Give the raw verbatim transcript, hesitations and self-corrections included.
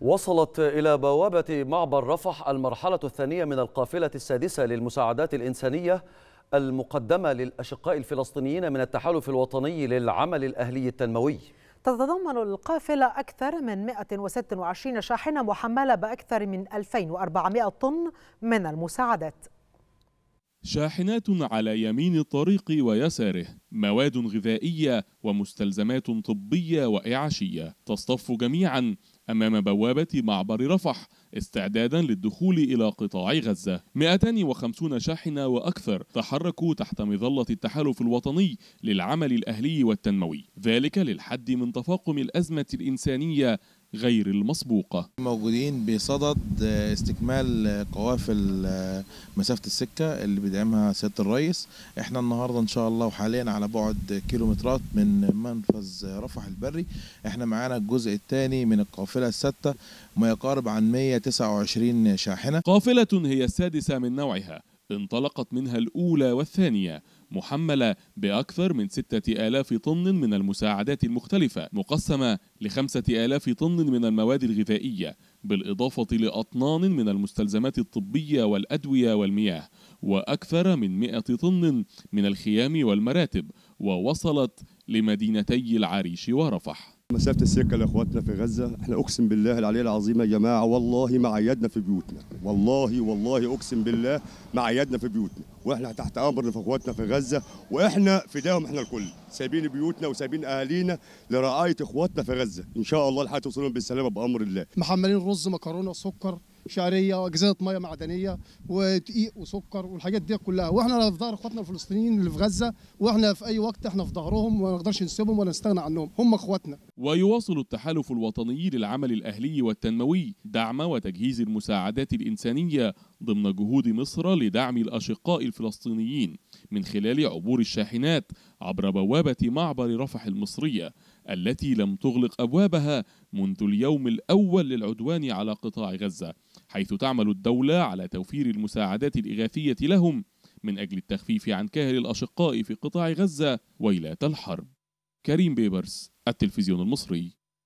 وصلت إلى بوابة معبر رفح المرحلة الثانية من القافلة السادسة للمساعدات الإنسانية المقدمة للأشقاء الفلسطينيين من التحالف الوطني للعمل الأهلي التنموي. تتضمن القافلة أكثر من مئة وستة وعشرين شاحنة محملة بأكثر من ألفين وأربعمئة طن من المساعدات. شاحنات على يمين الطريق ويساره، مواد غذائية ومستلزمات طبية وإعاشية، تصطف جميعا أمام بوابة معبر رفح استعدادا للدخول إلى قطاع غزة. مئتين وخمسين شاحنة وأكثر تحركوا تحت مظلة التحالف الوطني للعمل الأهلي والتنموي، ذلك للحد من تفاقم الأزمة الإنسانية غير المسبوقة. موجودين بصدد استكمال قوافل مسافة السكة اللي بيدعمها سيادة الرئيس. احنا النهاردة ان شاء الله وحاليا على بعد كيلومترات من منفذ رفح البري. احنا معانا الجزء الثاني من القافلة السادسة ما يقارب عن مئة وتسعة وعشرين شاحنة. قافلة هي السادسة من نوعها، انطلقت منها الأولى والثانية محملة بأكثر من ستة آلاف طن من المساعدات المختلفة، مقسمة لخمسة آلاف طن من المواد الغذائية، بالإضافة لأطنان من المستلزمات الطبية والأدوية والمياه، وأكثر من مئة طن من الخيام والمراتب، ووصلت لمدينتي العريش ورفح. مسافة السكة لإخواتنا في غزة، احنا أقسم بالله العلي العظيم يا جماعة والله ما عيدنا في بيوتنا، والله والله أقسم بالله ما عيدنا في بيوتنا، واحنا تحت أمر في إخواتنا في غزة، واحنا فداهم احنا الكل، سايبين بيوتنا وسايبين أهالينا لرعاية إخواتنا في غزة، إن شاء الله الحياة توصلهم بالسلامة بأمر الله. محملين رز، مكرونة، سكر، شعريه، وأجزاء ميه معدنيه ودقيق وسكر والحاجات دي كلها، واحنا في ظهر اخواتنا الفلسطينيين اللي في غزه، واحنا في اي وقت احنا في ظهرهم وما نقدرش نسيبهم ولا نستغنى عنهم، هم اخواتنا. ويواصل التحالف الوطني للعمل الاهلي والتنموي دعم وتجهيز المساعدات الانسانيه ضمن جهود مصر لدعم الاشقاء الفلسطينيين من خلال عبور الشاحنات عبر بوابه معبر رفح المصريه التي لم تغلق ابوابها منذ اليوم الاول للعدوان على قطاع غزه، حيث تعمل الدولة على توفير المساعدات الإغاثية لهم من أجل التخفيف عن كاهل الأشقاء في قطاع غزة ويلات الحرب. كريم بيبرس، التلفزيون المصري.